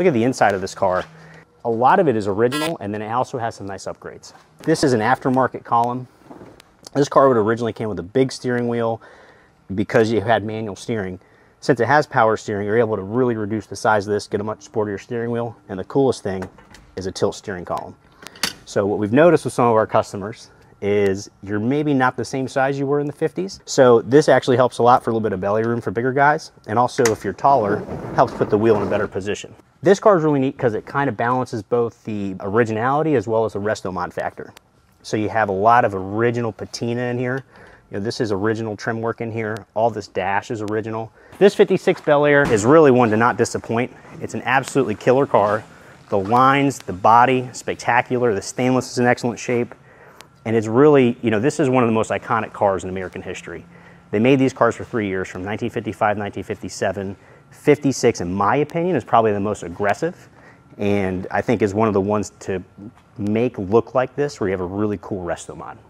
Look at the inside of this car. A lot of it is original, and then it also has some nice upgrades. This is an aftermarket column. This car would originally came with a big steering wheel because you had manual steering. Since it has power steering, you're able to really reduce the size of this, get a much sportier steering wheel, and the coolest thing is a tilt steering column. So what we've noticed with some of our customers is you're maybe not the same size you were in the 50s. So this actually helps a lot for a little bit of belly room for bigger guys. And also if you're taller, helps put the wheel in a better position. This car is really neat because it kind of balances both the originality as well as the resto mod factor. So you have a lot of original patina in here. You know, this is original trim work in here. All this dash is original. This 56 Bel Air is really one to not disappoint. It's an absolutely killer car. The lines, the body, spectacular. The stainless is in excellent shape. And it's really, you know, this is one of the most iconic cars in American history. They made these cars for 3 years, from 1955, 1957. 56, in my opinion, is probably the most aggressive. And I think is one of the ones to make look like this where you have a really cool resto mod.